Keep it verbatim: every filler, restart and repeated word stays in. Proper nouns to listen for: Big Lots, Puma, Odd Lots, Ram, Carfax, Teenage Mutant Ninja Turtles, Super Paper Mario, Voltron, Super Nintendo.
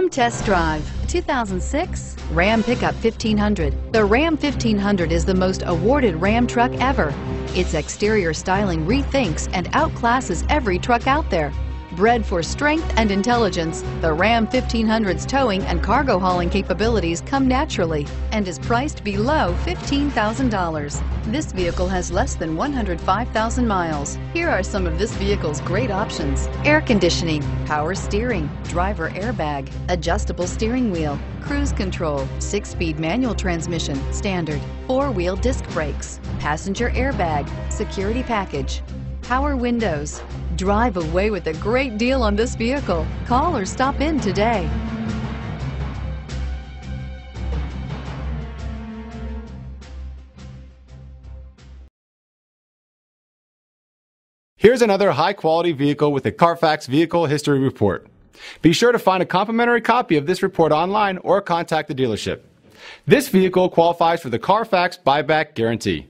Come test drive two thousand six Ram Pickup fifteen hundred. The Ram fifteen hundred is the most awarded Ram truck ever. Its exterior styling rethinks and outclasses every truck out there. Bred for strength and intelligence, the Ram fifteen hundred's towing and cargo hauling capabilities come naturally and is priced below fifteen thousand dollars. This vehicle has less than one hundred five thousand miles. Here are some of this vehicle's great options: air conditioning, power steering, driver airbag, adjustable steering wheel, cruise control, six-speed manual transmission, standard, four-wheel disc brakes, passenger airbag, security package, power windows. Drive away with a great deal on this vehicle. Call or stop in today. Here's another high-quality vehicle with a Carfax Vehicle History Report. Be sure to find a complimentary copy of this report online or contact the dealership. This vehicle qualifies for the Carfax Buyback Guarantee.